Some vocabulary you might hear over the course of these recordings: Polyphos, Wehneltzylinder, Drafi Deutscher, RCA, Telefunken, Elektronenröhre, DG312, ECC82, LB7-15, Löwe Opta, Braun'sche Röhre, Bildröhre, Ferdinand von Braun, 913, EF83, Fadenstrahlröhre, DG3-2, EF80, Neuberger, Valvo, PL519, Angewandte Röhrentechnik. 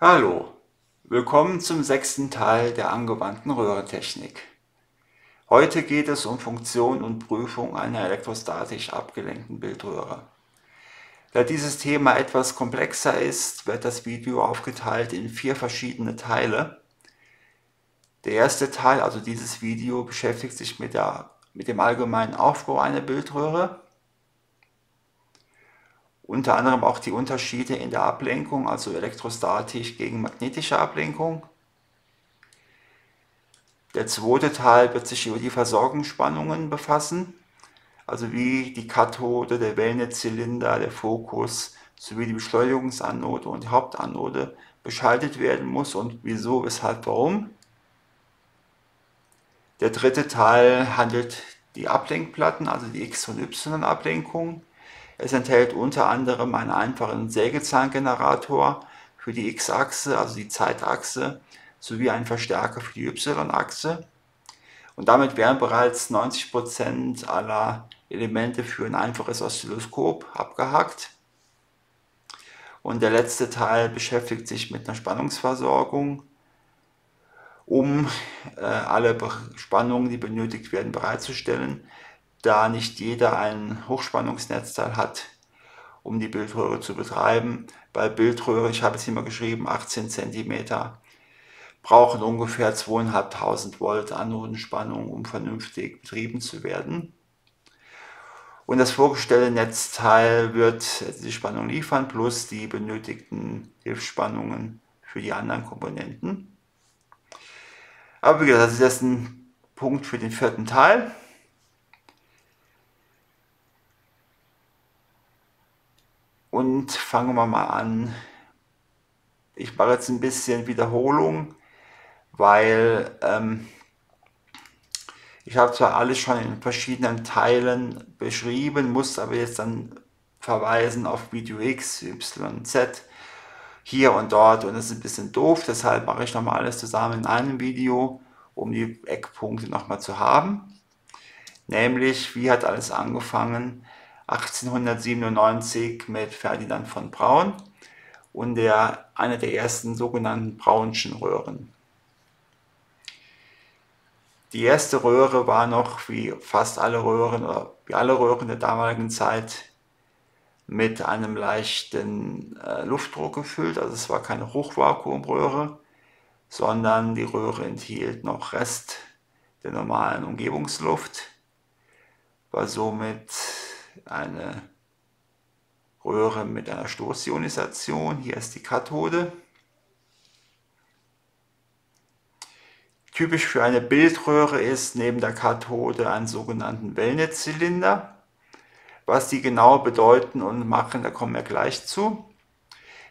Hallo, willkommen zum 6. Teil der angewandten Röhrentechnik. Heute geht es um Funktion und Prüfung einer elektrostatisch abgelenkten Bildröhre. Da dieses Thema etwas komplexer ist, wird das Video aufgeteilt in 4 verschiedene Teile. Der erste Teil, also dieses Video, beschäftigt sich mit dem allgemeinen Aufbau einer Bildröhre. Unter anderem auch die Unterschiede in der Ablenkung, also elektrostatisch gegen magnetische Ablenkung. Der zweite Teil wird sich über die Versorgungsspannungen befassen, also wie die Kathode, der Wehneltzylinder, der Fokus sowie die Beschleunigungsanode und die Hauptanode beschaltet werden muss und wieso, weshalb, warum. Der dritte Teil handelt die Ablenkplatten, also die X- und Y-Ablenkung. Es enthält unter anderem einen einfachen Sägezahngenerator für die X-Achse, also die Zeitachse, sowie einen Verstärker für die Y-Achse. Und damit wären bereits 90% aller Elemente für ein einfaches Oszilloskop abgehakt. Und der letzte Teil beschäftigt sich mit einer Spannungsversorgung, um alle Spannungen, die benötigt werden, bereitzustellen, da nicht jeder ein Hochspannungsnetzteil hat, um die Bildröhre zu betreiben. Bei Bildröhre, ich habe es hier mal geschrieben, 18 cm, brauchen ungefähr 2.500 Volt Anodenspannung, um vernünftig betrieben zu werden. Und das vorgestellte Netzteil wird die Spannung liefern, plus die benötigten Hilfsspannungen für die anderen Komponenten. Aber wie gesagt, das ist jetzt ein Punkt für den 4. Teil. Und fangen wir mal an. Ich mache jetzt ein bisschen Wiederholung, weil ich habe zwar alles schon in verschiedenen Teilen beschrieben, muss aber jetzt dann verweisen auf Video X, Y, Z, hier und dort, und das ist ein bisschen doof, deshalb mache ich nochmal alles zusammen in einem Video, um die Eckpunkte nochmal zu haben. Nämlich, wie hat alles angefangen? 1897 mit Ferdinand von Braun und einer der ersten sogenannten Braun'schen Röhren. Die erste Röhre war noch, wie fast alle Röhren oder wie alle Röhren der damaligen Zeit, mit einem leichten Luftdruck gefüllt. Also es war keine Hochvakuumröhre, sondern die Röhre enthielt noch Rest der normalen Umgebungsluft, war somit eine Röhre mit einer Stoßionisation. Hier ist die Kathode. Typisch für eine Bildröhre ist neben der Kathode einen sogenannten Wehneltzylinder. Was die genau bedeuten und machen, da kommen wir gleich zu.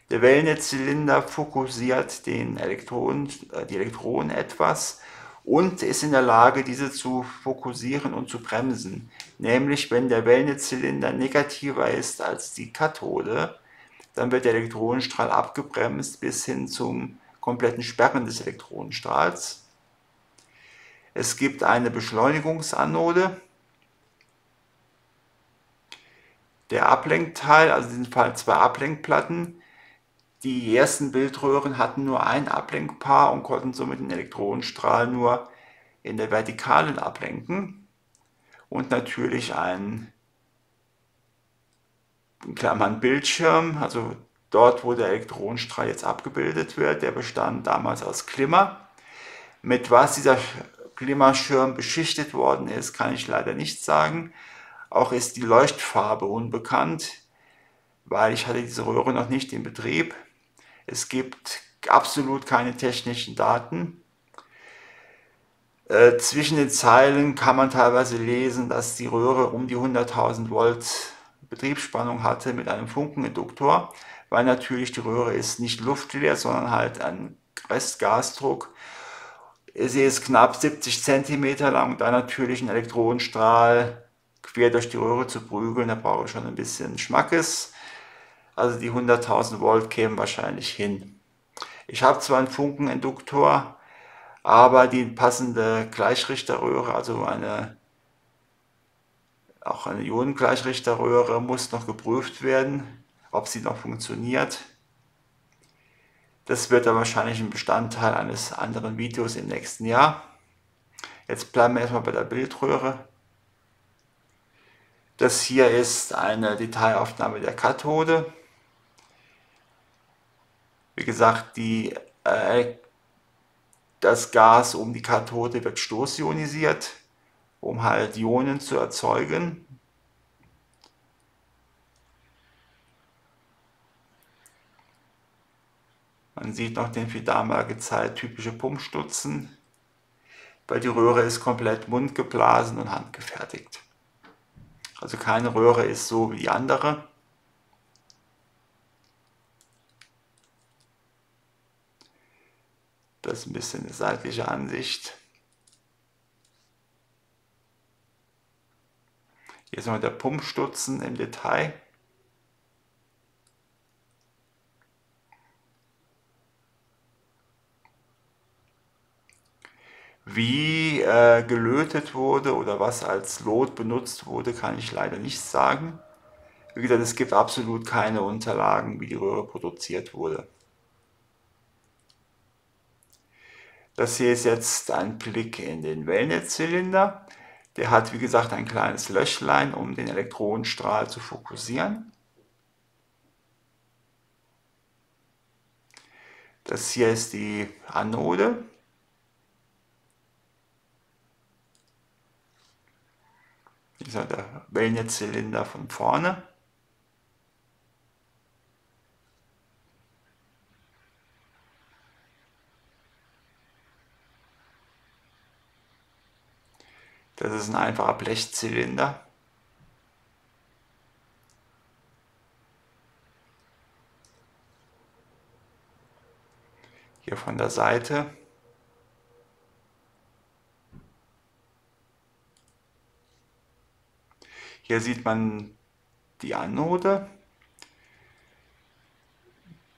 Der Wehneltzylinder fokussiert die Elektronen etwas und ist in der Lage, diese zu fokussieren und zu bremsen. Nämlich, wenn der Wehneltzylinder negativer ist als die Kathode, dann wird der Elektronenstrahl abgebremst bis hin zum kompletten Sperren des Elektronenstrahls. Es gibt eine Beschleunigungsanode. Der Ablenkteil, also in diesem Fall 2 Ablenkplatten. Die ersten Bildröhren hatten nur ein Ablenkpaar und konnten somit den Elektronenstrahl nur in der Vertikalen ablenken. Und natürlich ein, in Klammern, Bildschirm, also dort, wo der Elektronenstrahl jetzt abgebildet wird, der bestand damals aus Glimmer. Mit was dieser Glimmerschirm beschichtet worden ist, kann ich leider nicht sagen. Auch ist die Leuchtfarbe unbekannt, weil ich hatte diese Röhre noch nicht in Betrieb. Es gibt absolut keine technischen Daten. Zwischen den Zeilen kann man teilweise lesen, dass die Röhre um die 100.000 Volt Betriebsspannung hatte mit einem Funkeninduktor, weil natürlich die Röhre ist nicht luftleer, sondern halt ein Restgasdruck. Sie ist knapp 70 cm lang und da natürlich einen Elektronenstrahl quer durch die Röhre zu prügeln, da brauche ich schon ein bisschen Schmackes. Also die 100.000 Volt kämen wahrscheinlich hin. Ich habe zwar einen Funkeninduktor, aber die passende Gleichrichterröhre, also auch eine Ionengleichrichterröhre, muss noch geprüft werden, ob sie noch funktioniert. Das wird dann wahrscheinlich ein Bestandteil eines anderen Videos im nächsten Jahr. Jetzt bleiben wir erstmal bei der Bildröhre. Das hier ist eine Detailaufnahme der Kathode. Wie gesagt, das Gas um die Kathode wird stoßionisiert, um halt Ionen zu erzeugen. Man sieht noch den für damalige Zeit typische Pumpstutzen, weil die Röhre ist komplett mundgeblasen und handgefertigt. Also keine Röhre ist so wie die andere. Das ist ein bisschen eine seitliche Ansicht. Hier ist noch der Pumpstutzen im Detail. Wie gelötet wurde oder was als Lot benutzt wurde, kann ich leider nicht sagen. Wie gesagt, es gibt absolut keine Unterlagen, wie die Röhre produziert wurde. Das hier ist jetzt ein Blick in den Wehneltzylinder. Der hat, wie gesagt, ein kleines Löchlein, um den Elektronenstrahl zu fokussieren. Das hier ist die Anode. Dieser Wehneltzylinder von vorne. Das ist ein einfacher Blechzylinder. Hier von der Seite. Hier sieht man die Anode.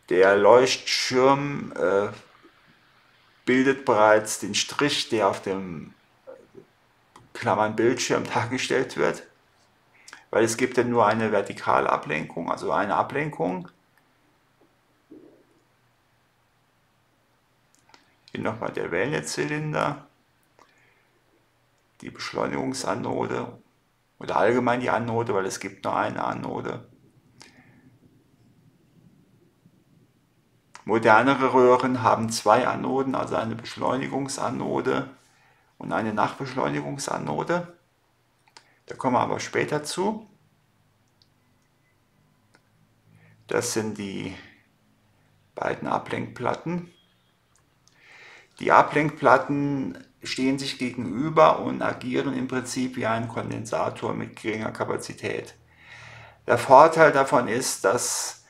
Der Leuchtschirm bildet bereits den Strich, der auf dem Klammern Bildschirm dargestellt wird, weil es gibt ja nur eine vertikale Ablenkung, also eine Ablenkung. Hier nochmal der Wehneltzylinder, die Beschleunigungsanode oder allgemein die Anode, weil es gibt nur eine Anode. Modernere Röhren haben zwei Anoden, also eine Beschleunigungsanode und eine Nachbeschleunigungsanode. Da kommen wir aber später zu. Das sind die beiden Ablenkplatten. Die Ablenkplatten stehen sich gegenüber und agieren im Prinzip wie ein Kondensator mit geringer Kapazität. Der Vorteil davon ist, dass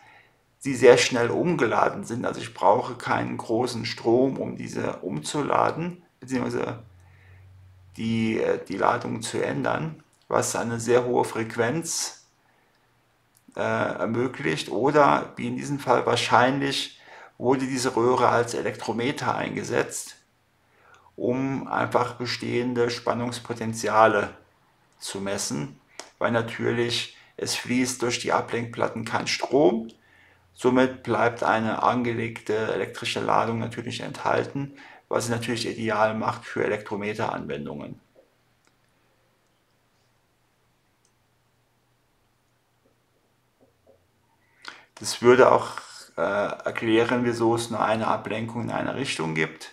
sie sehr schnell umgeladen sind. Also ich brauche keinen großen Strom, um diese umzuladen, beziehungsweise die Ladung zu ändern, was eine sehr hohe Frequenz ermöglicht, oder wie in diesem Fall wahrscheinlich wurde diese Röhre als Elektrometer eingesetzt, um einfach bestehende Spannungspotenziale zu messen, weil natürlich es fließt durch die Ablenkplatten kein Strom, somit bleibt eine angelegte elektrische Ladung natürlich enthalten, was es natürlich ideal macht für Elektrometeranwendungen. Das würde auch erklären, wieso es nur eine Ablenkung in eine Richtung gibt,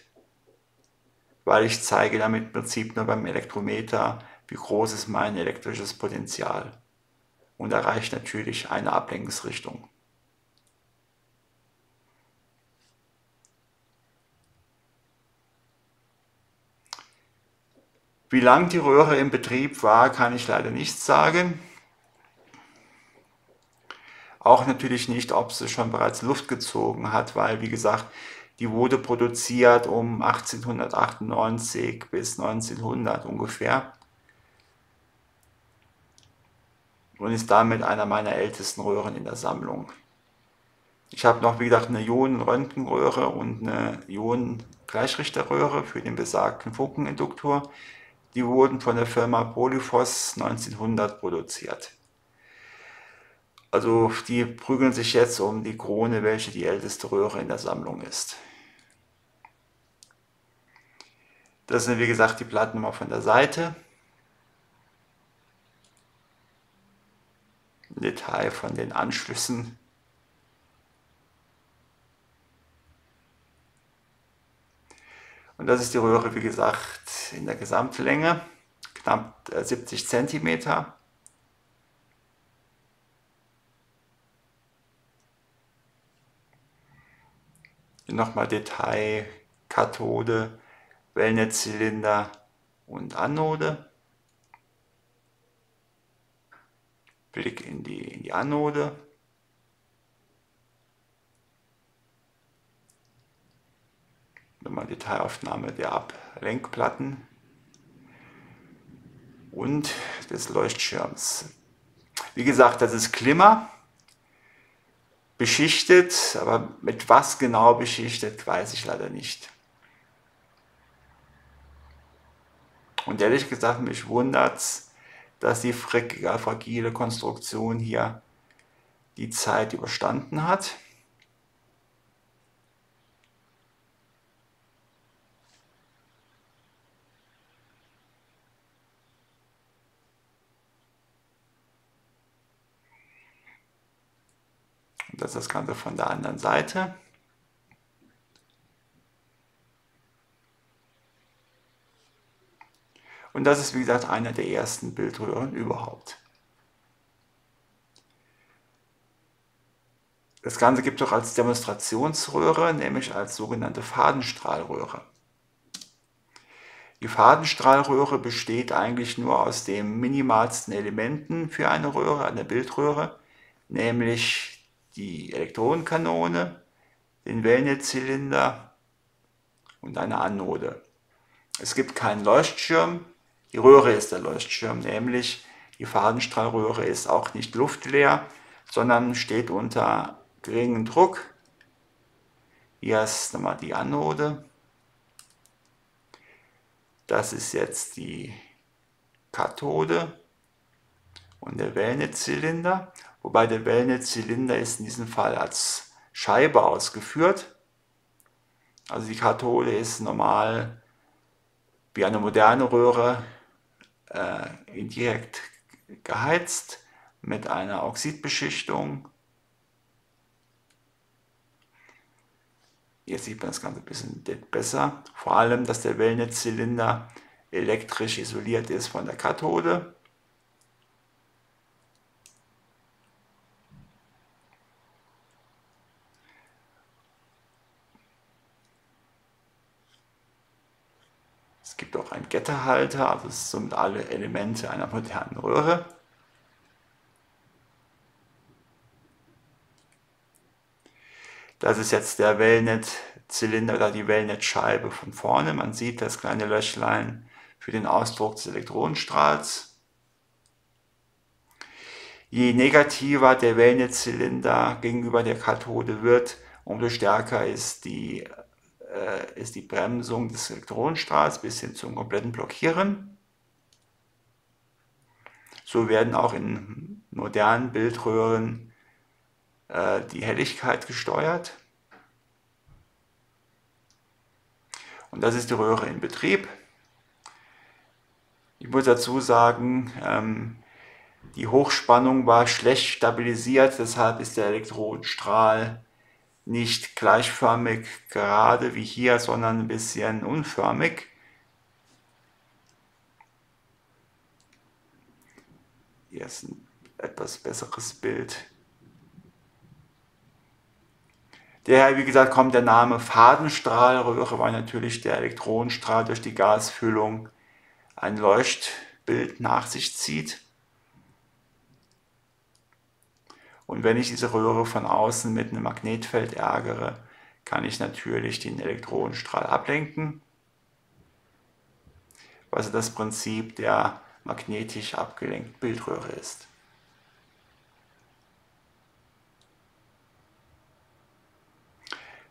weil ich zeige damit im Prinzip nur beim Elektrometer, wie groß ist mein elektrisches Potenzial, und erreicht natürlich eine Ablenkungsrichtung. Wie lange die Röhre im Betrieb war, kann ich leider nicht sagen. Auch natürlich nicht, ob sie schon bereits Luft gezogen hat, weil, wie gesagt, die wurde produziert um 1898 bis 1900 ungefähr und ist damit einer meiner ältesten Röhren in der Sammlung. Ich habe noch, wie gesagt, eine Ionen-Röntgenröhre und eine Ionen-Gleichrichterröhre für den besagten Funkeninduktor. Die wurden von der Firma Polyphos 1900 produziert. Also die prügeln sich jetzt um die Krone, welche die älteste Röhre in der Sammlung ist. Das sind wie gesagt die Platten mal von der Seite. Detail von den Anschlüssen. Und das ist die Röhre, wie gesagt, in der Gesamtlänge, knapp 70 cm. Nochmal Detail, Kathode, Wehneltzylinder und Anode. Blick in die Anode. Nochmal Detailaufnahme der Ablenkplatten und des Leuchtschirms. Wie gesagt, das ist Glimmer, beschichtet, aber mit was genau beschichtet, weiß ich leider nicht. Und ehrlich gesagt, mich wundert es, dass die fragile Konstruktion hier die Zeit überstanden hat. Das ist das Ganze von der anderen Seite. Und das ist, wie gesagt, einer der ersten Bildröhren überhaupt. Das Ganze gibt es auch als Demonstrationsröhre, nämlich als sogenannte Fadenstrahlröhre. Die Fadenstrahlröhre besteht eigentlich nur aus den minimalsten Elementen für eine Röhre, eine Bildröhre, nämlich die Elektronenkanone, den Wehneltzylinder und eine Anode. Es gibt keinen Leuchtschirm, die Röhre ist der Leuchtschirm, nämlich die Fadenstrahlröhre ist auch nicht luftleer, sondern steht unter geringem Druck. Hier ist nochmal die Anode. Das ist jetzt die Kathode und der Wehneltzylinder. Wobei der Wehneltzylinder ist in diesem Fall als Scheibe ausgeführt. Also die Kathode ist normal wie eine moderne Röhre indirekt geheizt mit einer Oxidbeschichtung. Jetzt sieht man das Ganze ein bisschen besser. Vor allem, dass der Wehneltzylinder elektrisch isoliert ist von der Kathode. Es gibt auch einen Getterhalter, also es sind alle Elemente einer modernen Röhre. Das ist jetzt der Wehneltzylinder oder die Wehneltscheibe von vorne. Man sieht das kleine Löchlein für den Ausdruck des Elektronenstrahls. Je negativer der Wehneltzylinder gegenüber der Kathode wird, umso stärker ist die Bremsung des Elektronenstrahls bis hin zum kompletten Blockieren. So werden auch in modernen Bildröhren die Helligkeit gesteuert. Und das ist die Röhre in Betrieb. Ich muss dazu sagen, die Hochspannung war schlecht stabilisiert, deshalb ist der Elektronenstrahl nicht gleichförmig gerade wie hier, sondern ein bisschen unförmig. Hier ist ein etwas besseres Bild. Daher, wie gesagt, kommt der Name Fadenstrahlröhre, weil natürlich der Elektronenstrahl durch die Gasfüllung ein Leuchtbild nach sich zieht. Und wenn ich diese Röhre von außen mit einem Magnetfeld ärgere, kann ich natürlich den Elektronenstrahl ablenken. Was das Prinzip der magnetisch abgelenkten Bildröhre ist.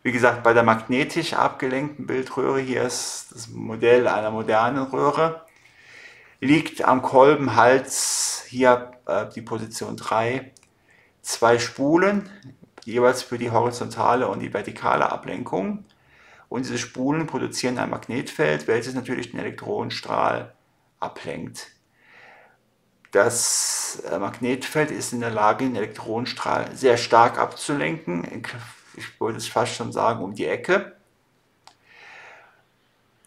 Wie gesagt, bei der magnetisch abgelenkten Bildröhre, hier ist das Modell einer modernen Röhre, liegt am Kolbenhals, hier die Position 3, zwei Spulen, jeweils für die horizontale und die vertikale Ablenkung. Und diese Spulen produzieren ein Magnetfeld, welches natürlich den Elektronenstrahl ablenkt. Das Magnetfeld ist in der Lage, den Elektronenstrahl sehr stark abzulenken. Ich wollte es fast schon sagen, um die Ecke.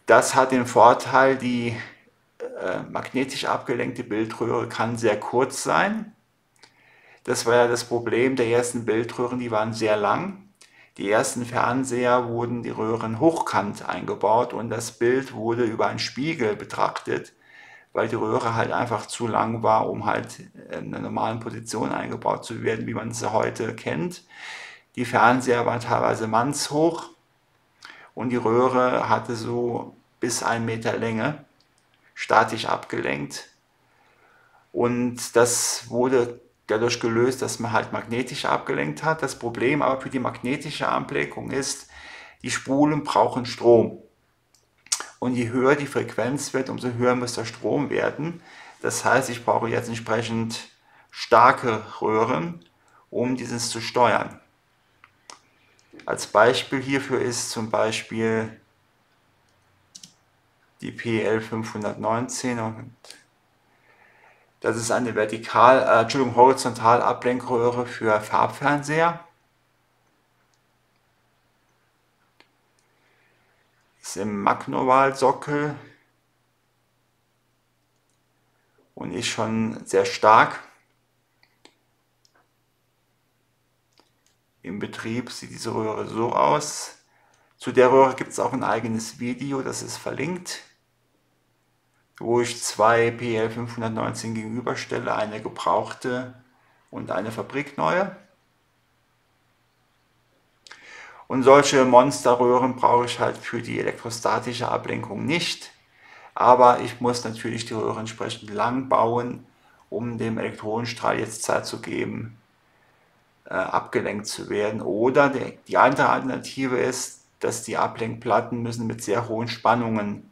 Das hat den Vorteil, die magnetisch abgelenkte Bildröhre kann sehr kurz sein. Das war ja das Problem der ersten Bildröhren, die waren sehr lang. Die ersten Fernseher wurden die Röhren hochkant eingebaut und das Bild wurde über einen Spiegel betrachtet, weil die Röhre halt einfach zu lang war, um halt in einer normalen Position eingebaut zu werden, wie man sie heute kennt. Die Fernseher waren teilweise mannshoch und die Röhre hatte so bis 1 Meter Länge, statisch abgelenkt. Und das wurde dadurch gelöst, dass man halt magnetisch abgelenkt hat. Das Problem aber für die magnetische Ablenkung ist, die Spulen brauchen Strom. Und je höher die Frequenz wird, umso höher muss der Strom werden. Das heißt, ich brauche jetzt entsprechend starke Röhren, um dieses zu steuern. Als Beispiel hierfür ist zum Beispiel die PL519 und das ist eine horizontal Ablenkröhre für Farbfernseher. Ist im Magnoval-Sockel und ist schon sehr stark. Im Betrieb sieht diese Röhre so aus. Zu der Röhre gibt es auch ein eigenes Video, das ist verlinkt, wo ich zwei PL519 gegenüberstelle, eine gebrauchte und eine fabrikneue. Und solche Monsterröhren brauche ich halt für die elektrostatische Ablenkung nicht, aber ich muss natürlich die Röhre entsprechend lang bauen, um dem Elektronenstrahl jetzt Zeit zu geben, abgelenkt zu werden. Oder die andere Alternative ist, dass die Ablenkplatten müssen mit sehr hohen Spannungen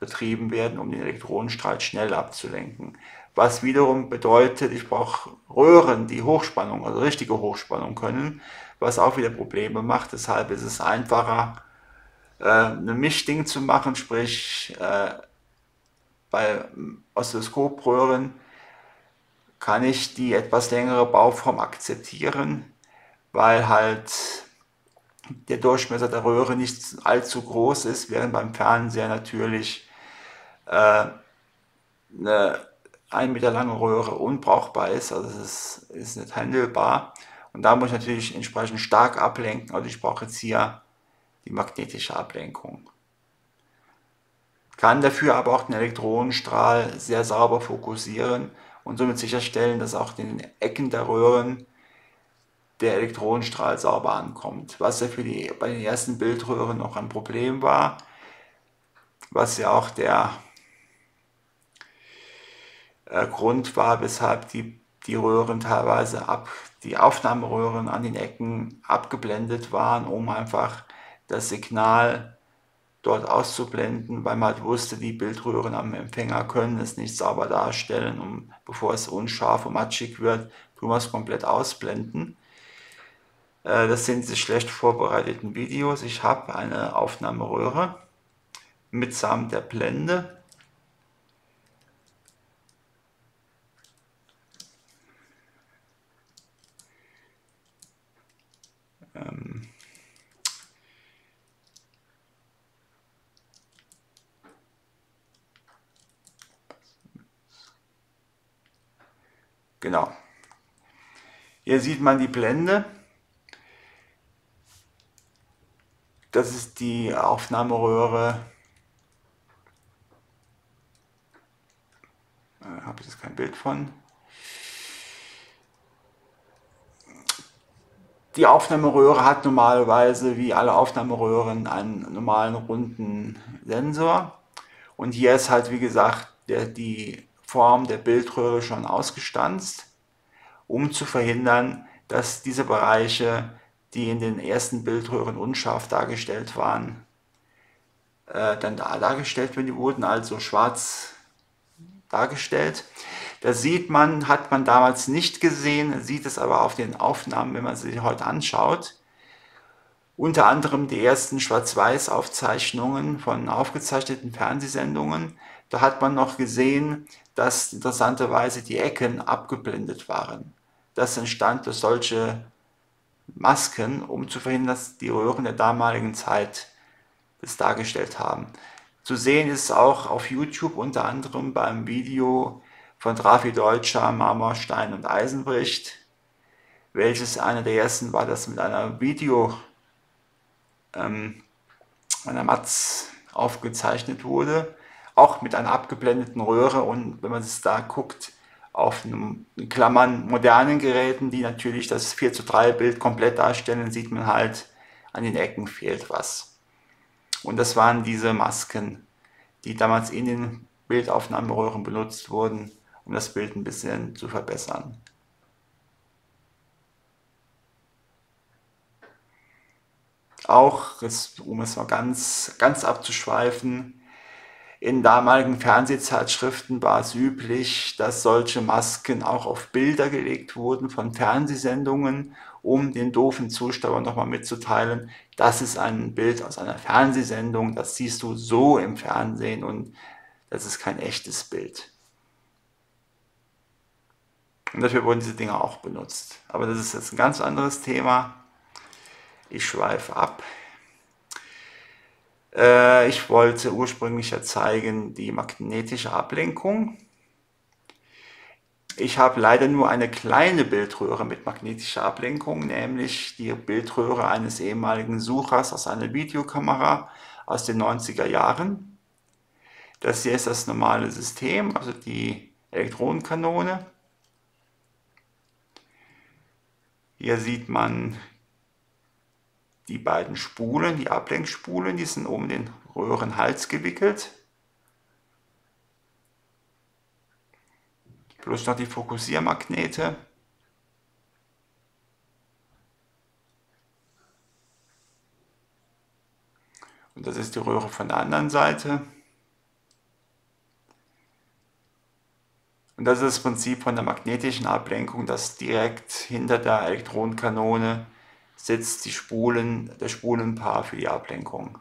betrieben werden, um den Elektronenstrahl schnell abzulenken. Was wiederum bedeutet, ich brauche Röhren, die Hochspannung, also richtige Hochspannung können, was auch wieder Probleme macht. Deshalb ist es einfacher, ein Mischding zu machen, sprich bei Oszilloskopröhren kann ich die etwas längere Bauform akzeptieren, weil halt der Durchmesser der Röhre nicht allzu groß ist, während beim Fernseher natürlich eine 1 Meter lange Röhre unbrauchbar ist, also es ist nicht handelbar. Und da muss ich natürlich entsprechend stark ablenken, also ich brauche jetzt hier die magnetische Ablenkung. Kann dafür aber auch den Elektronenstrahl sehr sauber fokussieren und somit sicherstellen, dass auch in den Ecken der Röhren der Elektronenstrahl sauber ankommt, was ja bei den ersten Bildröhren noch ein Problem war, was ja auch der Grund war, weshalb die Röhren teilweise die Aufnahmeröhren an den Ecken abgeblendet waren, um einfach das Signal dort auszublenden, weil man halt wusste, die Bildröhren am Empfänger können es nicht sauber darstellen, bevor es unscharf und matschig wird, tun wir es komplett ausblenden. Das sind die schlecht vorbereiteten Videos. Ich habe eine Aufnahmeröhre mitsamt der Blende. Genau. Hier sieht man die Blende. Das ist die Aufnahmeröhre. Habe ich jetzt kein Bild von. Die Aufnahmeröhre hat normalerweise, wie alle Aufnahmeröhren, einen normalen runden Sensor. Und hier ist halt, wie gesagt, die Form der Bildröhre schon ausgestanzt, um zu verhindern, dass diese Bereiche, die in den ersten Bildröhren unscharf dargestellt waren, dann dargestellt werden. Die wurden also schwarz dargestellt. Das sieht man, hat man damals nicht gesehen, sieht es aber auf den Aufnahmen, wenn man sie heute anschaut. Unter anderem die ersten Schwarz-Weiß-Aufzeichnungen von aufgezeichneten Fernsehsendungen. Da hat man noch gesehen, dass interessanterweise die Ecken abgeblendet waren. Das entstand durch solche Masken, um zu verhindern, dass die Röhren der damaligen Zeit das dargestellt haben. Zu sehen ist auch auf YouTube, unter anderem beim Video von Drafi Deutscher, Marmor, Stein und Eisenbricht, welches einer der ersten war, das mit einer Video, einer Matz aufgezeichnet wurde, auch mit einer abgeblendeten Röhre und wenn man es da guckt, auf einem, in Klammern modernen Geräten, die natürlich das 4:3 Bild komplett darstellen, sieht man halt, an den Ecken fehlt was. Und das waren diese Masken, die damals in den Bildaufnahmeröhren benutzt wurden, um das Bild ein bisschen zu verbessern. Auch, um es mal ganz abzuschweifen, in damaligen Fernsehzeitschriften war es üblich, dass solche Masken auch auf Bilder gelegt wurden von Fernsehsendungen, um den doofen Zuschauer nochmal mitzuteilen, das ist ein Bild aus einer Fernsehsendung, das siehst du so im Fernsehen und das ist kein echtes Bild. Und dafür wurden diese Dinge auch benutzt. Aber das ist jetzt ein ganz anderes Thema. Ich schweife ab. Ich wollte ursprünglich ja zeigen, die magnetische Ablenkung. Ich habe leider nur eine kleine Bildröhre mit magnetischer Ablenkung, nämlich die Bildröhre eines ehemaligen Suchers aus einer Videokamera aus den 90er Jahren. Das hier ist das normale System, also die Elektronenkanone. Hier sieht man die beiden Spulen, die Ablenkspulen, die sind um den Röhrenhals gewickelt. Plus noch die Fokussiermagnete. Und das ist die Röhre von der anderen Seite. Und das ist das Prinzip von der magnetischen Ablenkung, dass direkt hinter der Elektronenkanone sitzt die der Spulenpaar für die Ablenkung.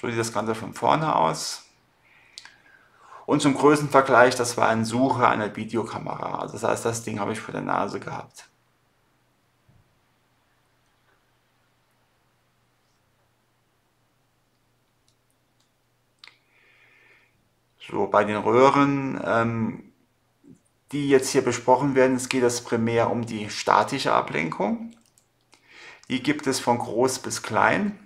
So sieht das Ganze von vorne aus. Und zum Größenvergleich, das war ein Sucher einer Videokamera. Also das heißt, das Ding habe ich vor der Nase gehabt. So, bei den Röhren, die jetzt hier besprochen werden, es geht es primär um die statische Ablenkung. Die gibt es von groß bis klein,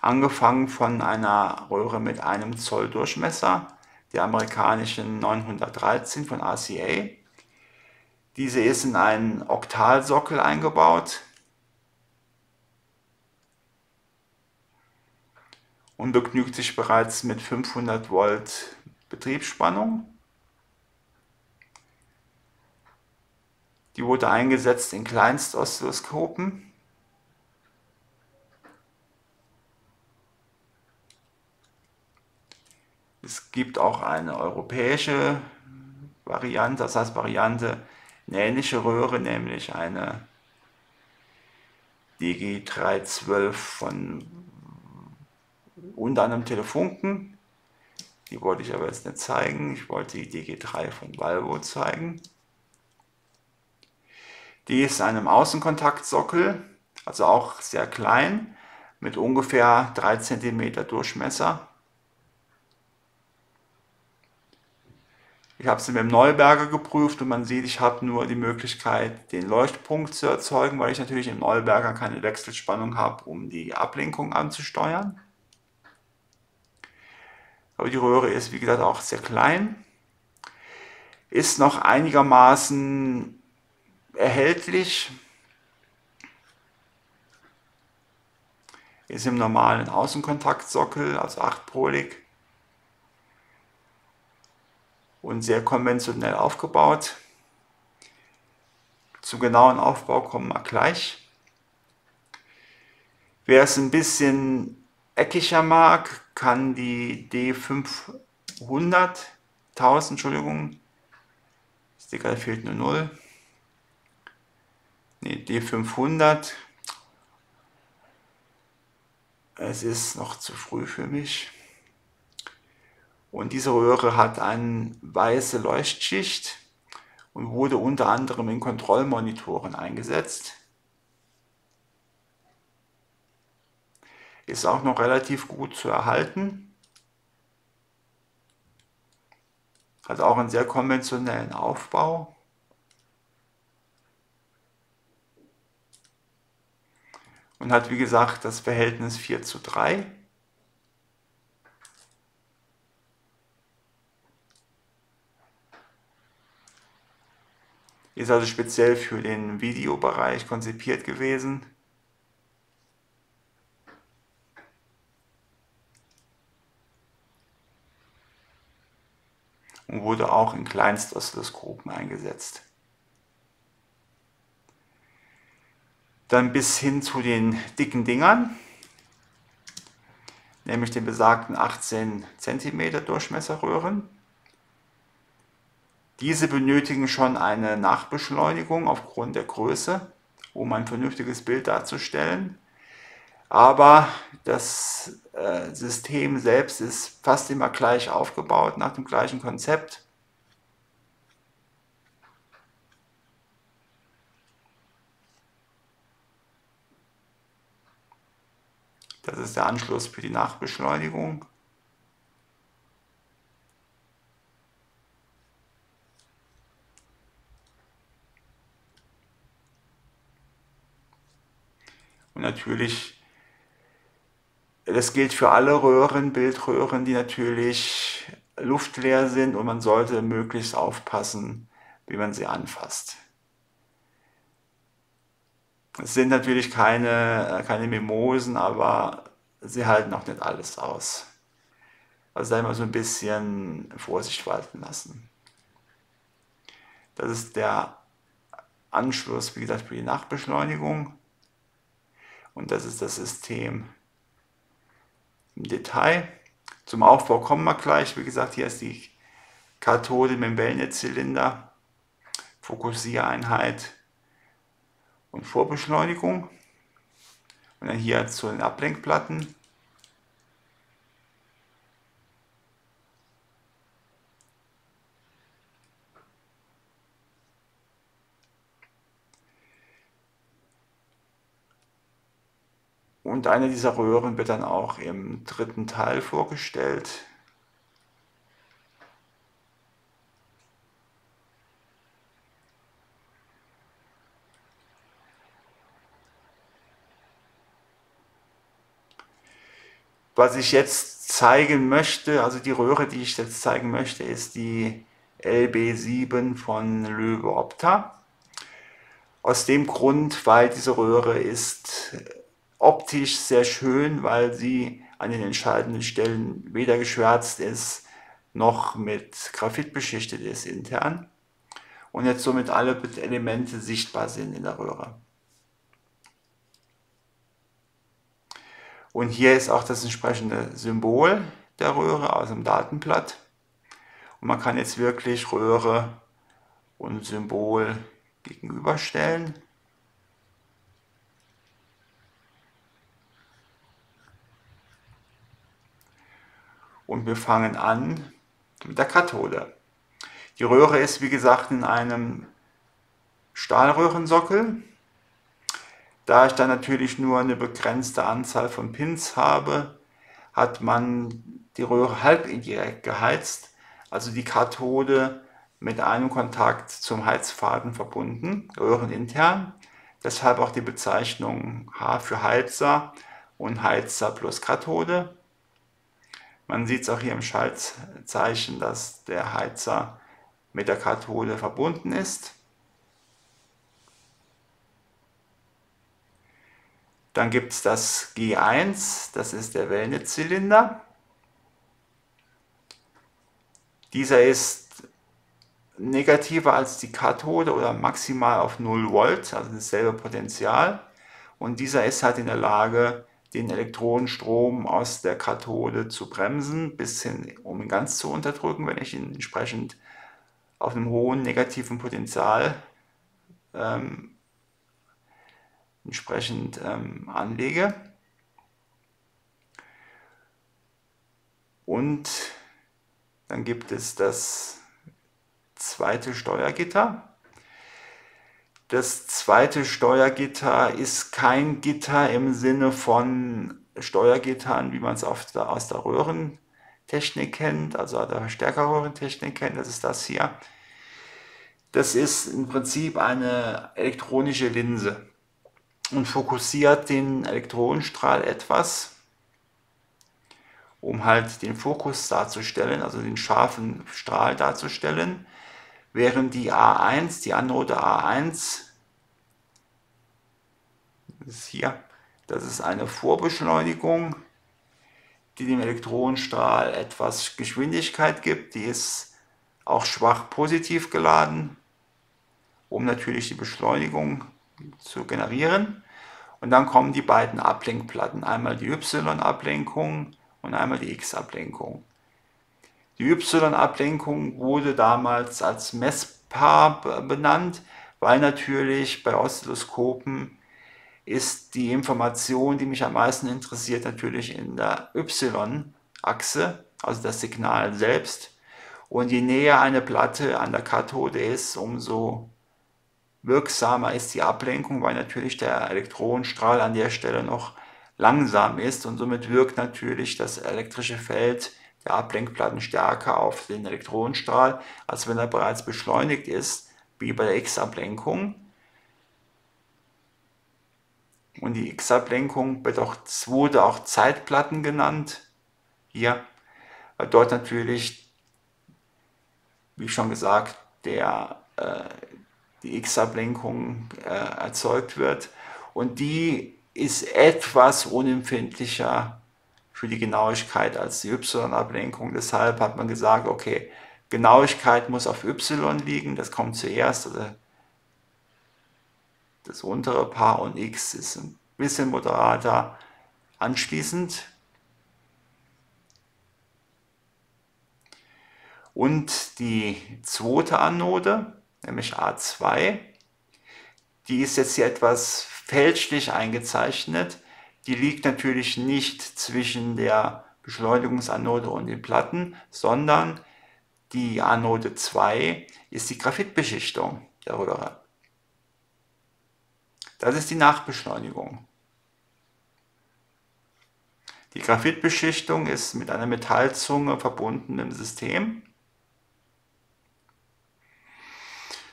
angefangen von einer Röhre mit 1 Zoll Durchmesser, der amerikanischen 913 von RCA. Diese ist in einen Oktalsockel eingebaut und begnügt sich bereits mit 500 Volt Betriebsspannung. Die wurde eingesetzt in Kleinstoszilloskopen. Es gibt auch eine europäische Variante, das heißt eine ähnliche Röhre, nämlich eine DG312 von unter anderem Telefunken. Die wollte ich aber jetzt nicht zeigen, ich wollte die DG3 von Valvo zeigen. Die ist in einem Außenkontaktsockel, also auch sehr klein, mit ungefähr 3 cm Durchmesser. Ich habe sie mit dem Neuberger geprüft und man sieht, ich habe nur die Möglichkeit, den Leuchtpunkt zu erzeugen, weil ich natürlich im Neuberger keine Wechselspannung habe, um die Ablenkung anzusteuern. Aber die Röhre ist, wie gesagt, auch sehr klein. Ist noch einigermaßen erhältlich, ist im normalen Außenkontaktsockel, also 8-polig und sehr konventionell aufgebaut. Zum genauen Aufbau kommen wir gleich. Wer es ein bisschen eckiger mag, kann die D500, 1000, Entschuldigung, Ist egal, fehlt eine 0. Ne, D500. Es ist noch zu früh für mich. Und diese Röhre hat eine weiße Leuchtschicht und wurde unter anderem in Kontrollmonitoren eingesetzt. Ist auch noch relativ gut zu erhalten. Hat auch einen sehr konventionellen Aufbau. Und hat, wie gesagt, das Verhältnis 4:3. Ist also speziell für den Videobereich konzipiert gewesen. Und wurde auch in Kleinstoszilloskopen eingesetzt. Dann bis hin zu den dicken Dingern, nämlich den besagten 18 cm Durchmesserröhren. Diese benötigen schon eine Nachbeschleunigung aufgrund der Größe, um ein vernünftiges Bild darzustellen. Aber das System selbst ist fast immer gleich aufgebaut, nach dem gleichen Konzept. Das ist der Anschluss für die Nachbeschleunigung. Und natürlich, das gilt für alle Röhren, Bildröhren, die natürlich luftleer sind, und man sollte möglichst aufpassen, wie man sie anfasst. Es sind natürlich keine Mimosen, aber sie halten auch nicht alles aus. Also da immer so ein bisschen Vorsicht walten lassen. Das ist der Anschluss, wie gesagt, für die Nachbeschleunigung. Und das ist das System im Detail. Zum Aufbau kommen wir gleich. Wie gesagt, hier ist die Kathode mit dem Wehneltzylinder, Fokussiereinheit und Vorbeschleunigung. Und dann hier zu den Ablenkplatten. Und eine dieser Röhren wird dann auch im dritten Teil vorgestellt. Was ich jetzt zeigen möchte, also die Röhre, die ich jetzt zeigen möchte, ist die LB7 von Löwe Opta. Aus dem Grund, weil diese Röhre ist optisch sehr schön, weil sie an den entscheidenden Stellen weder geschwärzt ist, noch mit Graphit beschichtet ist intern. Und jetzt somit alle Elemente sichtbar sind in der Röhre. Und hier ist auch das entsprechende Symbol der Röhre aus dem Datenblatt. Und man kann jetzt wirklich Röhre und Symbol gegenüberstellen. Und wir fangen an mit der Kathode. Die Röhre ist, wie gesagt, in einem Stahlröhrensockel. Da ich dann natürlich nur eine begrenzte Anzahl von Pins habe, hat man die Röhre halbindirekt geheizt, also die Kathode mit einem Kontakt zum Heizfaden verbunden, röhrenintern. Deshalb auch die Bezeichnung H für Heizer und Heizer plus Kathode. Man sieht es auch hier im Schaltzeichen, dass der Heizer mit der Kathode verbunden ist. Dann gibt es das G1, das ist der Wehneltzylinder. Dieser ist negativer als die Kathode oder maximal auf 0 Volt, also dasselbe Potential. Und dieser ist halt in der Lage, den Elektronenstrom aus der Kathode zu bremsen, bis hin, um ihn ganz zu unterdrücken, wenn ich ihn entsprechend auf einem hohen negativen Potential entsprechend anlege. Und dann gibt es das zweite Steuergitter. Das zweite Steuergitter ist kein Gitter im Sinne von Steuergittern, wie man es aus der Röhrentechnik kennt, also aus der Verstärkerröhrentechnik kennt, das ist das hier. Das ist im Prinzip eine elektronische Linse und fokussiert den Elektronenstrahl etwas, um halt den Fokus darzustellen, also den scharfen Strahl darzustellen, während die A1, die Anode A1, das ist hier, das ist eine Vorbeschleunigung, die dem Elektronenstrahl etwas Geschwindigkeit gibt, die ist auch schwach positiv geladen, um natürlich die Beschleunigung zu generieren. Und dann kommen die beiden Ablenkplatten, einmal die Y-Ablenkung und einmal die X-Ablenkung. Die Y-Ablenkung wurde damals als Messpaar benannt, weil natürlich bei Oszilloskopen ist die Information, die mich am meisten interessiert, natürlich in der Y-Achse, also das Signal selbst. Und je näher eine Platte an der Kathode ist, umso wirksamer ist die Ablenkung, weil natürlich der Elektronenstrahl an der Stelle noch langsam ist und somit wirkt natürlich das elektrische Feld der Ablenkplatten stärker auf den Elektronenstrahl, als wenn er bereits beschleunigt ist, wie bei der X-Ablenkung. Und die X-Ablenkung wurde auch Zeitplatten genannt, hier, weil dort natürlich, wie schon gesagt, die X-Ablenkung erzeugt wird und die ist etwas unempfindlicher für die Genauigkeit als die Y-Ablenkung. Deshalb hat man gesagt, okay, Genauigkeit muss auf Y liegen, das kommt zuerst, also das untere Paar, und X ist ein bisschen moderater anschließend. Und die zweite Anode, nämlich A2, die ist jetzt hier etwas fälschlich eingezeichnet. Die liegt natürlich nicht zwischen der Beschleunigungsanode und den Platten, sondern die Anode 2 ist die Graphitbeschichtung der Röhre. Das ist die Nachbeschleunigung. Die Graphitbeschichtung ist mit einer Metallzunge verbunden im System.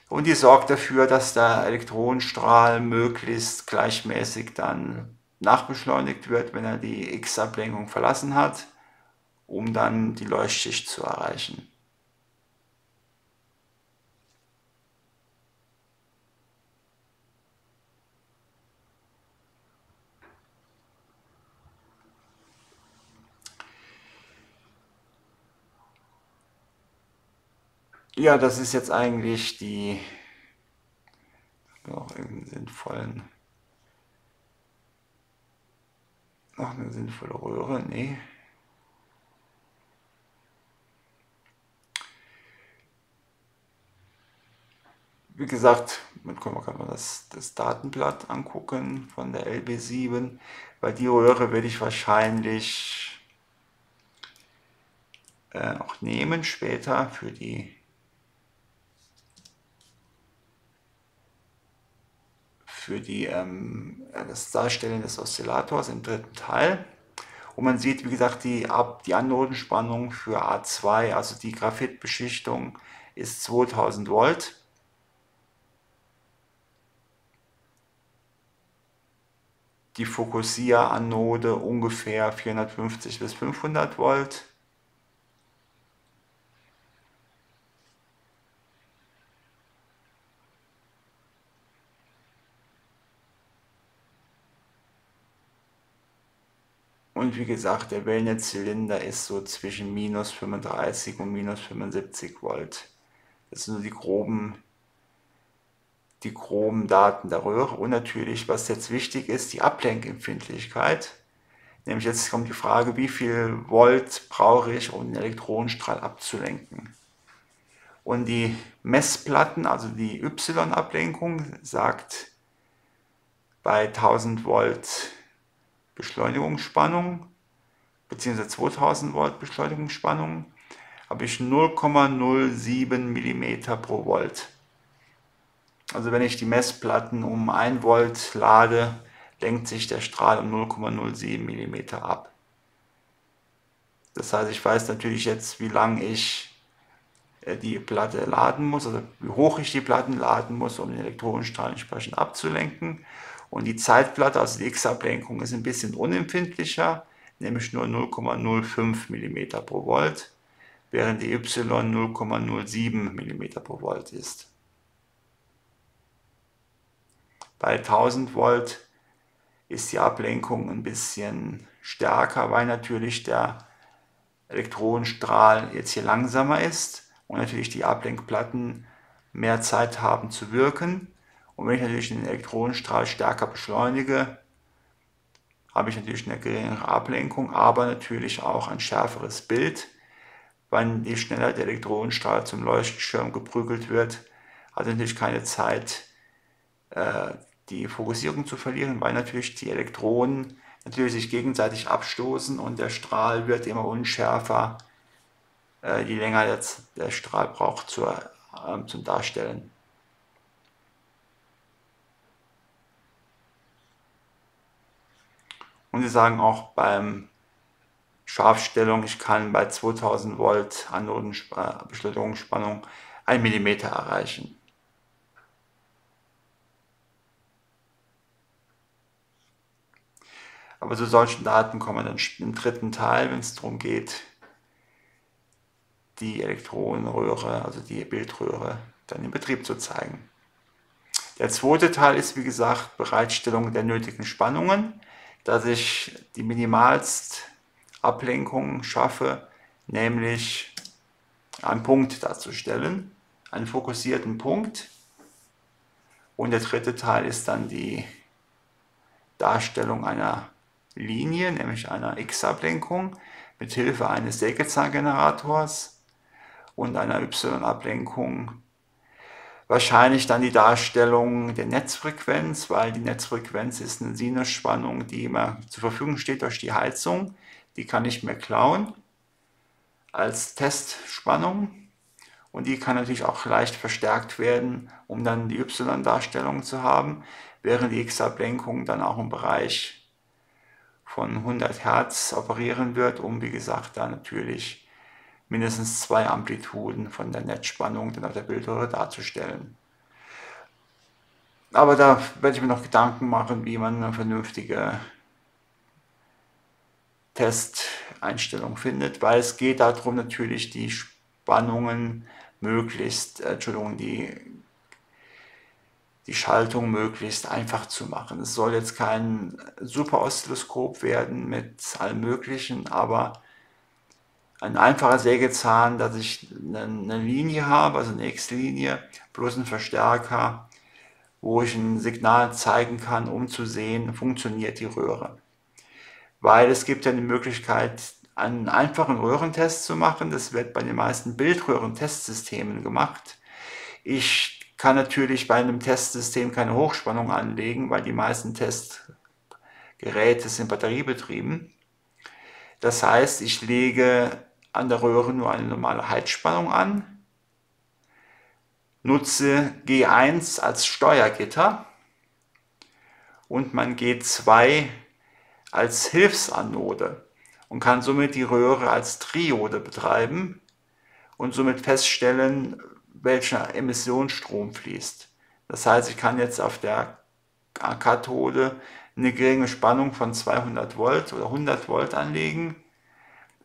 Und die sorgt dafür, dass der Elektronenstrahl möglichst gleichmäßig dann nachbeschleunigt wird, wenn er die X-Ablenkung verlassen hat, um dann die Leuchtschicht zu erreichen. Ja, das ist jetzt eigentlich die, noch eine sinnvolle Röhre, nee. Wie gesagt, man kann das Datenblatt angucken von der LB7, weil die Röhre werde ich wahrscheinlich auch nehmen später für die das Darstellen des Oszillators im dritten Teil. Und man sieht, wie gesagt, die Anodenspannung für A2, also die Graphitbeschichtung, ist 2000 Volt. Die Fokussieranode ungefähr 450 bis 500 Volt. Und wie gesagt, der Wehneltzylinder ist so zwischen minus 35 und minus 75 Volt. Das sind nur die groben Daten der Röhre. Und natürlich, was jetzt wichtig ist, die Ablenkempfindlichkeit. Nämlich jetzt kommt die Frage, wie viel Volt brauche ich, um den Elektronenstrahl abzulenken. Und die Messplatten, also die Y-Ablenkung, sagt bei 1000 Volt Beschleunigungsspannung bzw. 2000 Volt Beschleunigungsspannung habe ich 0,07 mm pro Volt. Also wenn ich die Messplatten um 1 Volt lade, lenkt sich der Strahl um 0,07 mm ab. Das heißt, ich weiß natürlich jetzt, wie lang ich die Platte laden muss, also wie hoch ich die Platten laden muss, um den Elektronenstrahl entsprechend abzulenken. Und die Zeitplatte, also die X-Ablenkung, ist ein bisschen unempfindlicher, nämlich nur 0,05 mm pro Volt, während die Y 0,07 mm pro Volt ist. Bei 1000 Volt ist die Ablenkung ein bisschen stärker, weil natürlich der Elektronenstrahl jetzt hier langsamer ist und natürlich die Ablenkplatten mehr Zeit haben zu wirken. Und wenn ich natürlich den Elektronenstrahl stärker beschleunige, habe ich natürlich eine geringere Ablenkung, aber natürlich auch ein schärferes Bild, weil je schneller der Elektronenstrahl zum Leuchtschirm geprügelt wird, hat er natürlich keine Zeit, die Fokussierung zu verlieren, weil natürlich die Elektronen sich gegenseitig abstoßen und der Strahl wird immer unschärfer, je länger jetzt der Strahl braucht zum Darstellen. Und sie sagen auch beim Scharfstellung, ich kann bei 2000 Volt Anodenbeschleunigungsspannung 1 mm erreichen. Aber zu solchen Daten kommen dann im dritten Teil, wenn es darum geht, die Elektronenröhre, also die Bildröhre, dann in Betrieb zu zeigen. Der zweite Teil ist, wie gesagt, Bereitstellung der nötigen Spannungen, dass ich die minimalst Ablenkung schaffe, nämlich einen Punkt darzustellen, einen fokussierten Punkt. Und der dritte Teil ist dann die Darstellung einer Linie, nämlich einer X-Ablenkung mit Hilfe eines Sägezahngenerators und einer Y-Ablenkung. Wahrscheinlich dann die Darstellung der Netzfrequenz, weil die Netzfrequenz ist eine Sinusspannung, die immer zur Verfügung steht durch die Heizung. Die kann ich mir klauen als Testspannung und die kann natürlich auch leicht verstärkt werden, um dann die Y-Darstellung zu haben, während die X-Ablenkung dann auch im Bereich von 100 Hertz operieren wird, um, wie gesagt, da natürlich mindestens 2 Amplituden von der Netzspannung dann auf der Bildröhre darzustellen. Aber da werde ich mir noch Gedanken machen, wie man eine vernünftige Testeinstellung findet, weil es geht darum, natürlich die Spannungen möglichst, die Schaltung möglichst einfach zu machen. Es soll jetzt kein super Oszilloskop werden mit allem Möglichen, aber ein einfacher Sägezahn, dass ich eine Linie habe, also eine X-Linie, plus ein Verstärker, wo ich ein Signal zeigen kann, um zu sehen, funktioniert die Röhre. Weil es gibt ja die Möglichkeit, einen einfachen Röhrentest zu machen. Das wird bei den meisten Bildröhren-Testsystemen gemacht. Ich kann natürlich bei einem Testsystem keine Hochspannung anlegen, weil die meisten Testgeräte sind batteriebetrieben. Das heißt, ich lege an der Röhre nur eine normale Heizspannung an, nutze G1 als Steuergitter und mein G2 als Hilfsanode und kann somit die Röhre als Triode betreiben und somit feststellen, welcher Emissionsstrom fließt. Das heißt, ich kann jetzt auf der Kathode eine geringe Spannung von 200 Volt oder 100 Volt anlegen,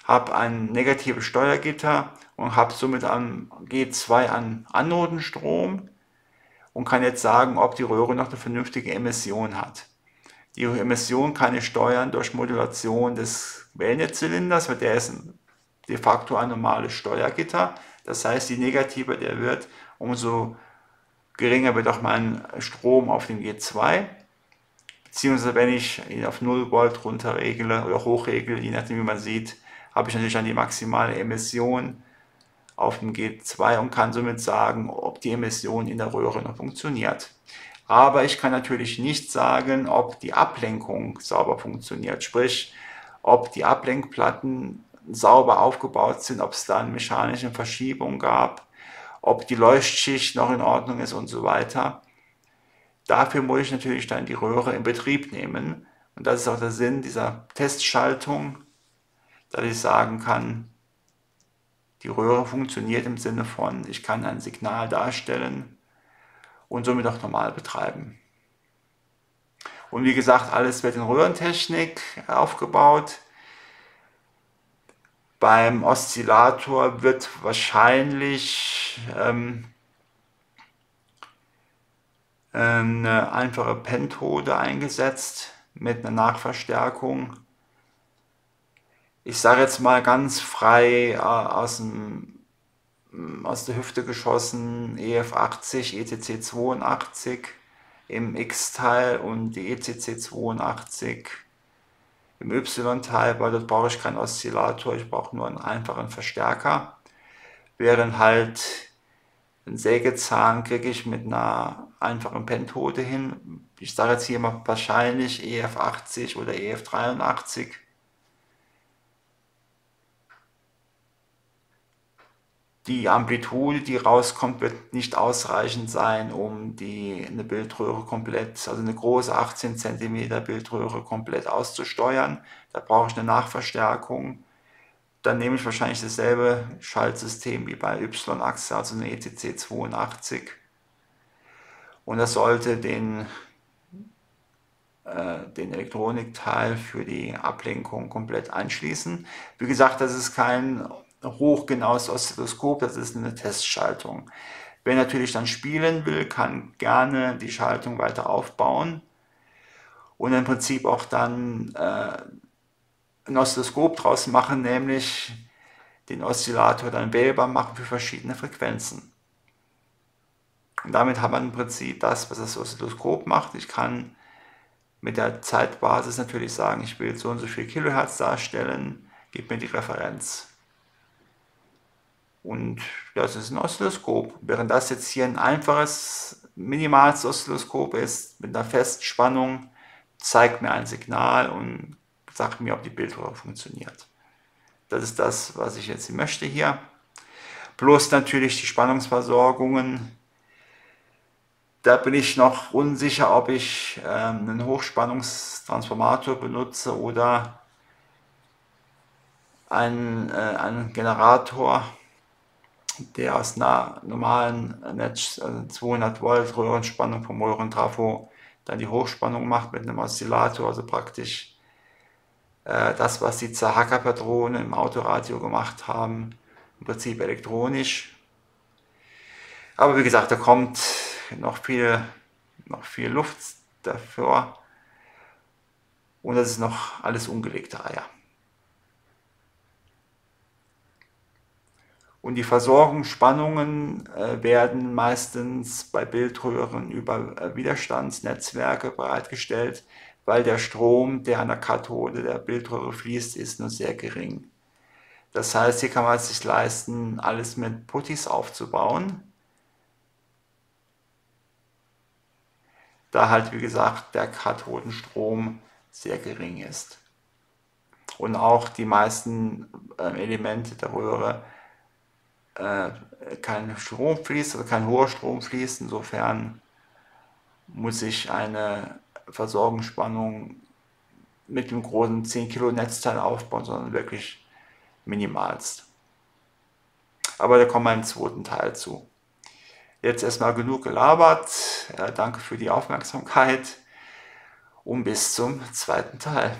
habe ein negatives Steuergitter und habe somit am G2 an Anodenstrom und kann jetzt sagen, ob die Röhre noch eine vernünftige Emission hat. Die Emission kann ich steuern durch Modulation des Wehneltzylinders, weil der ist de facto ein normales Steuergitter. Das heißt, je negativer der wird, umso geringer wird auch mein Strom auf dem G2. Beziehungsweise wenn ich ihn auf 0 Volt runterregle oder hochregle, je nachdem wie man sieht, habe ich natürlich dann die maximale Emission auf dem G2 und kann somit sagen, ob die Emission in der Röhre noch funktioniert. Aber ich kann natürlich nicht sagen, ob die Ablenkung sauber funktioniert, sprich, ob die Ablenkplatten sauber aufgebaut sind, ob es da eine mechanische Verschiebung gab, ob die Leuchtschicht noch in Ordnung ist und so weiter. Dafür muss ich natürlich dann die Röhre in Betrieb nehmen. Und das ist auch der Sinn dieser Testschaltung, dass ich sagen kann, die Röhre funktioniert im Sinne von, ich kann ein Signal darstellen und somit auch normal betreiben. Und wie gesagt, alles wird in Röhrentechnik aufgebaut. Beim Oszillator wird wahrscheinlich eine einfache Pentode eingesetzt mit einer Nachverstärkung. Ich sage jetzt mal ganz frei aus der Hüfte geschossen, EF80, ECC82 im X-Teil und die ECC82 im Y-Teil, weil dort brauche ich keinen Oszillator, ich brauche nur einen einfachen Verstärker. Während halt einen Sägezahn kriege ich mit einer einfachen Pentode hin. Ich sage jetzt hier mal wahrscheinlich EF80 oder EF83. Die Amplitude, die rauskommt, wird nicht ausreichend sein, um eine Bildröhre komplett, also eine große 18 cm Bildröhre komplett auszusteuern. Da brauche ich eine Nachverstärkung. Dann nehme ich wahrscheinlich dasselbe Schaltsystem wie bei Y-Achse, also eine ECC82. Und das sollte den Elektronikteil für die Ablenkung komplett einschließen. Wie gesagt, das ist kein hochgenaues Oszilloskop, das ist eine Testschaltung. Wer natürlich dann spielen will, kann gerne die Schaltung weiter aufbauen und im Prinzip auch dann ein Oszilloskop draus machen, nämlich den Oszillator dann wählbar machen für verschiedene Frequenzen. Und damit hat man im Prinzip das, was das Oszilloskop macht. Ich kann mit der Zeitbasis natürlich sagen, ich will so und so viel Kilohertz darstellen, gib mir die Referenz. Und das ist ein Oszilloskop. Während das jetzt hier ein einfaches minimales Oszilloskop ist, mit einer Festspannung, zeigt mir ein Signal und sagt mir, ob die Bildröhre funktioniert. Das ist das, was ich jetzt möchte hier. Bloß natürlich die Spannungsversorgungen. Da bin ich noch unsicher, ob ich einen Hochspannungstransformator benutze oder einen Generator, der aus einer normalen 200 Volt Röhrenspannung vom Röhrentrafo dann die Hochspannung macht mit einem Oszillator, also praktisch das, was die Zahaka-Patronen im Autoradio gemacht haben, im Prinzip elektronisch. Aber wie gesagt, da kommt noch viel Luft dafür und das ist noch alles ungelegte Eier. Und die Versorgungsspannungen werden meistens bei Bildröhren über Widerstandsnetzwerke bereitgestellt, weil der Strom, der an der Kathode der Bildröhre fließt, ist nur sehr gering. Das heißt, hier kann man es sich leisten, alles mit Puttis aufzubauen. Da halt, wie gesagt, der Kathodenstrom sehr gering ist. Und auch die meisten Elemente der Röhre kein Strom fließt, also kein hoher Strom fließt. Insofern muss ich eine Versorgungsspannung mit dem großen 10 Kilo Netzteil aufbauen, sondern wirklich minimalst. Aber da kommen wir im zweiten Teil zu. Jetzt erstmal genug gelabert. Danke für die Aufmerksamkeit und bis zum zweiten Teil.